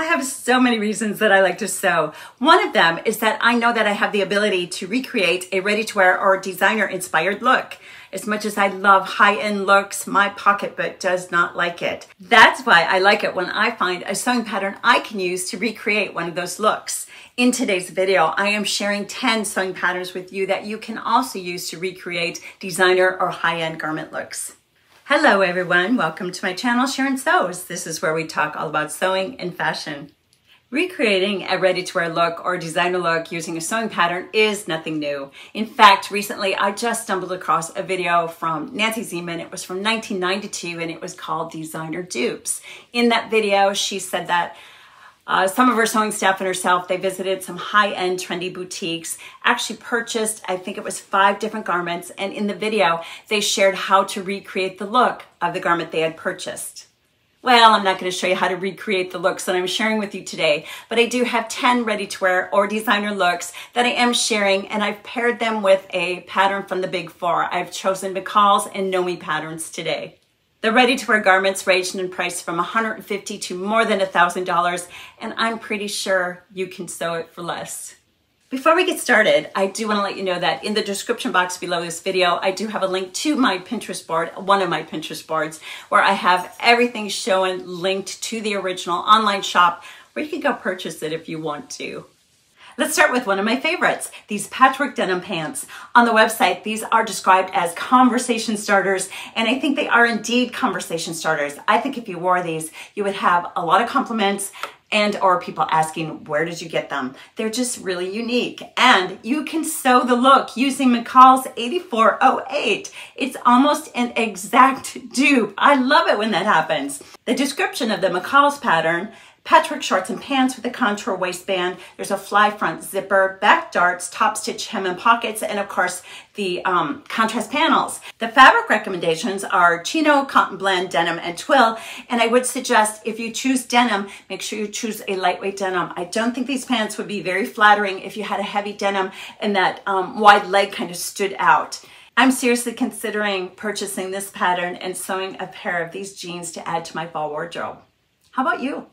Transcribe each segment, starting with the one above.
I have so many reasons that I like to sew. One of them is that I know that I have the ability to recreate a ready-to-wear or designer-inspired look. As much as I love high-end looks, my pocketbook does not like it. That's why I like it when I find a sewing pattern I can use to recreate one of those looks. In today's video, I am sharing 10 sewing patterns with you that you can also use to recreate designer or high-end garment looks. Hello everyone, welcome to my channel, Sharon Sews. This is where we talk all about sewing and fashion. Recreating a ready-to-wear look or designer look using a sewing pattern is nothing new. In fact, recently I just stumbled across a video from Nancy Zeman. It was from 1992 and it was called Designer Dupes. In that video, she said that some of her sewing staff and herself, they visited some high-end trendy boutiques, actually purchased, I think it was 5 different garments, and in the video, they shared how to recreate the look of the garment they had purchased. Well, I'm not going to show you how to recreate the looks that I'm sharing with you today, but I do have 10 ready-to-wear or designer looks that I am sharing, and I've paired them with a pattern from the Big Four. I've chosen McCall's and Know Me patterns today. The ready-to-wear garments range in price from $150 to more than $1,000, and I'm pretty sure you can sew it for less. Before we get started, I do want to let you know that in the description box below this video, I do have a link to my Pinterest board, one of my Pinterest boards, where I have everything shown linked to the original online shop, where you can go purchase it if you want to. Let's start with one of my favorites, these patchwork denim pants. On the website, these are described as conversation starters, and I think they are indeed conversation starters. I think if you wore these, you would have a lot of compliments and or people asking, where did you get them? They're just really unique. And you can sew the look using McCall's 8408. It's almost an exact dupe. I love it when that happens. The description of the McCall's pattern: patchwork shorts and pants with a contour waistband. There's a fly front zipper, back darts, top stitch hem and pockets, and of course the contrast panels. The fabric recommendations are chino, cotton blend, denim, and twill. And I would suggest if you choose denim, make sure you choose a lightweight denim. I don't think these pants would be very flattering if you had a heavy denim and that wide leg kind of stood out. I'm seriously considering purchasing this pattern and sewing a pair of these jeans to add to my fall wardrobe. How about you?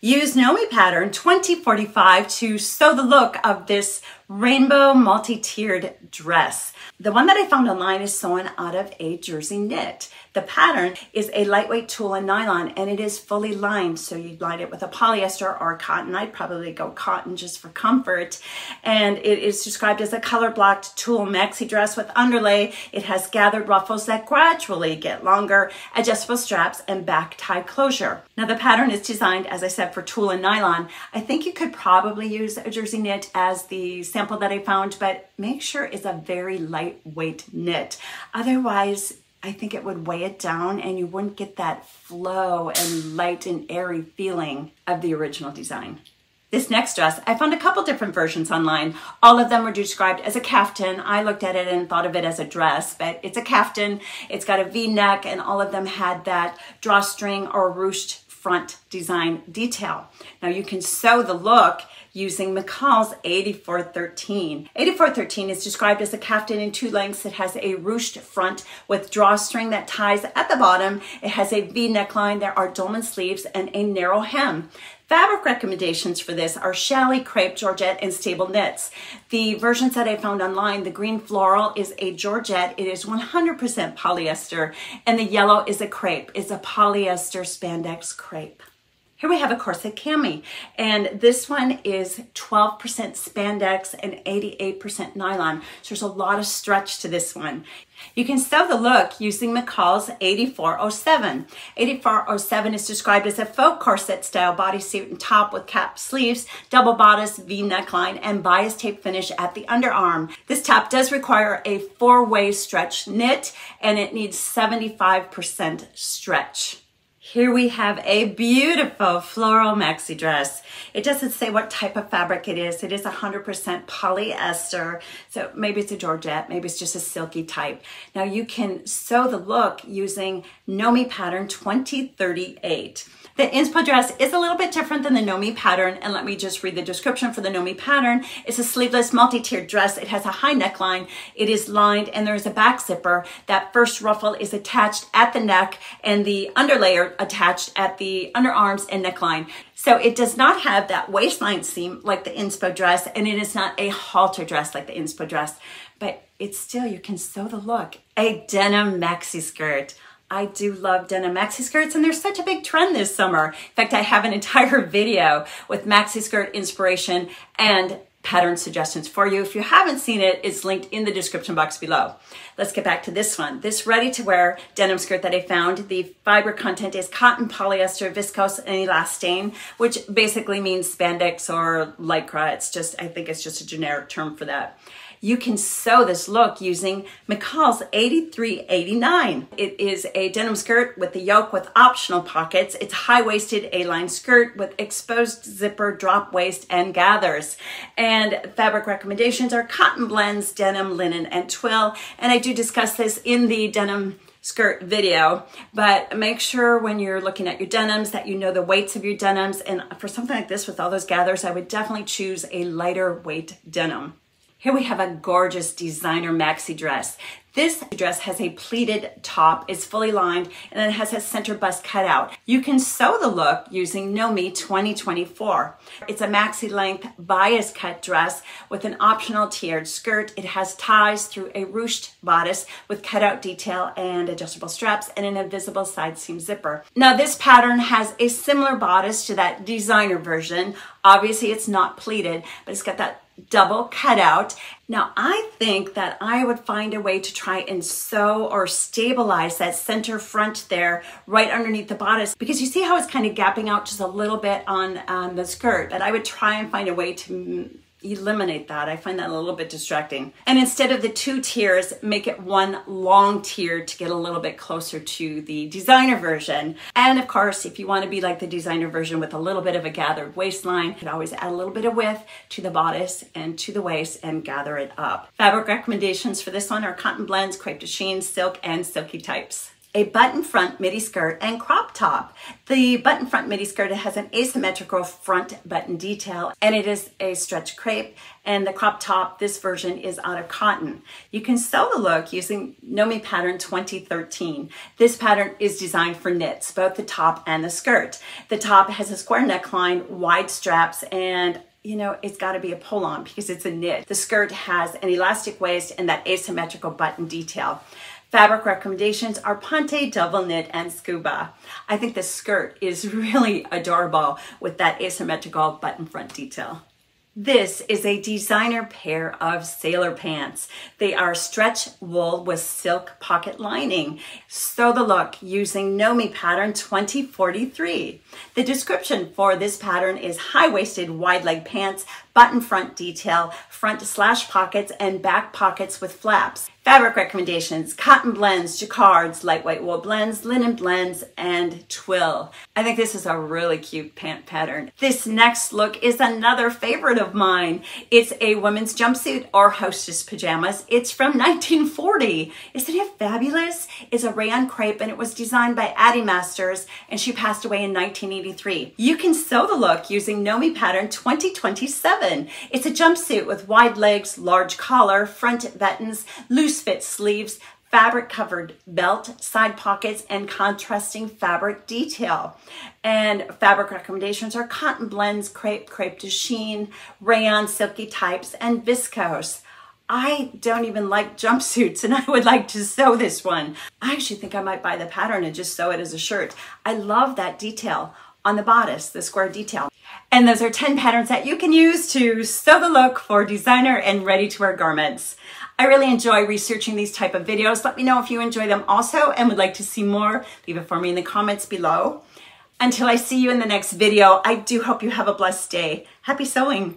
Use Know Me pattern 2045 to sew the look of this rainbow multi-tiered dress. The one that I found online is sewn out of a jersey knit. The pattern is a lightweight tulle and nylon, and it is fully lined, so you'd line it with a polyester or cotton. I'd probably go cotton just for comfort. And it is described as a color-blocked tulle maxi dress with underlay. It has gathered ruffles that gradually get longer, adjustable straps, and back tie closure. Now the pattern is designed, as I said, for tulle and nylon. I think you could probably use a jersey knit as the sample that I found, but make sure it's a very lightweight knit. Otherwise, I think it would weigh it down and you wouldn't get that flow and light and airy feeling of the original design. This next dress, I found a couple different versions online. All of them were described as a caftan. I looked at it and thought of it as a dress, but it's a caftan. It's got a V-neck, and all of them had that drawstring or ruched front design detail. Now you can sew the look using McCall's 8413. 8413 is described as a caftan in 2 lengths. It has a ruched front with drawstring that ties at the bottom. It has a V neckline. There are dolman sleeves and a narrow hem. Fabric recommendations for this are challis, crepe, georgette, and stable knits. The versions that I found online, the green floral is a georgette. It is 100% polyester, and the yellow is a crepe. It's a polyester spandex crepe. Here we have a corset cami, and this one is 12% spandex and 88% nylon. So there's a lot of stretch to this one. You can sew the look using McCall's 8407. 8407 is described as a faux corset style bodysuit and top with cap sleeves, double bodice, V neckline, and bias tape finish at the underarm. This top does require a 4-way stretch knit, and it needs 75% stretch. Here we have a beautiful floral maxi dress. It doesn't say what type of fabric it is. It is 100% polyester. So maybe it's a georgette, maybe it's just a silky type. Now you can sew the look using Know Me pattern 2038. The inspo dress is a little bit different than the Know Me pattern, and let me just read the description for the Know Me pattern. It's a sleeveless multi-tiered dress. It has a high neckline. It is lined, and there is a back zipper. That first ruffle is attached at the neck and the underlayer attached at the underarms and neckline. So it does not have that waistline seam like the inspo dress, and it is not a halter dress like the inspo dress, but it's still, you can sew the look. A denim maxi skirt. I do love denim maxi skirts, and they're such a big trend this summer. In fact, I have an entire video with maxi skirt inspiration and pattern suggestions for you. If you haven't seen it, it's linked in the description box below. Let's get back to this one. This ready-to-wear denim skirt that I found, the fiber content is cotton, polyester, viscose, and elastane, which basically means spandex or lycra. It's just, I think it's just a generic term for that. You can sew this look using McCall's 8389. It is a denim skirt with the yoke with optional pockets. It's high-waisted A-line skirt with exposed zipper, drop waist, and gathers. And fabric recommendations are cotton blends, denim, linen, and twill. And I do discuss this in the denim skirt video, but make sure when you're looking at your denims that you know the weights of your denims. And for something like this with all those gathers, I would definitely choose a lighter weight denim. Here we have a gorgeous designer maxi dress. This dress has a pleated top, is fully lined, and then it has a center bust cutout. You can sew the look using Know Me 2024. It's a maxi length bias cut dress with an optional tiered skirt. It has ties through a ruched bodice with cutout detail and adjustable straps and an invisible side seam zipper. Now this pattern has a similar bodice to that designer version. Obviously it's not pleated, but it's got that double cutout. Now I think that I would find a way to try and sew or stabilize that center front there right underneath the bodice, because you see how it's kind of gapping out just a little bit on the skirt, but I would try and find a way to eliminate that. I find that a little bit distracting. And instead of the two tiers, make it one long tier to get a little bit closer to the designer version. And of course, if you want to be like the designer version with a little bit of a gathered waistline, you can always add a little bit of width to the bodice and to the waist and gather it up. Fabric recommendations for this one are cotton blends, crepe de chine, silk, and silky types. A button front midi skirt and crop top. The button front midi skirt has an asymmetrical front button detail, and it is a stretch crepe, and the crop top, this version, is out of cotton. You can sew the look using Know Me pattern 2013. This pattern is designed for knits, both the top and the skirt. The top has a square neckline, wide straps, and you know, it's got to be a pull-on because it's a knit. The skirt has an elastic waist and that asymmetrical button detail. Fabric recommendations are Ponte, Double Knit, and Scuba. I think this skirt is really adorable with that asymmetrical button front detail. This is a designer pair of sailor pants. They are stretch wool with silk pocket lining. Sew the look using Know Me pattern 2043. The description for this pattern is high-waisted wide leg pants, button front detail, front slash pockets, and back pockets with flaps. Fabric recommendations, cotton blends, jacquards, lightweight wool blends, linen blends, and twill. I think this is a really cute pant pattern. This next look is another favorite of mine. It's a women's jumpsuit or hostess pajamas. It's from 1940. Isn't it fabulous? It's a rayon crepe, and it was designed by Addie Masters, and she passed away in 1983. You can sew the look using Know Me pattern 2027. It's a jumpsuit with wide legs, large collar, front buttons, loose fit sleeves, fabric covered belt, side pockets, and contrasting fabric detail. And fabric recommendations are cotton blends, crepe, crepe de chine, rayon, silky types, and viscose. I don't even like jumpsuits, and I would like to sew this one. I actually think I might buy the pattern and just sew it as a shirt. I love that detail on the bodice, the square detail. And those are 10 patterns that you can use to sew the look for designer and ready-to-wear garments. I really enjoy researching these type of videos. Let me know if you enjoy them also and would like to see more. Leave it for me in the comments below. Until I see you in the next video, I do hope you have a blessed day. Happy sewing.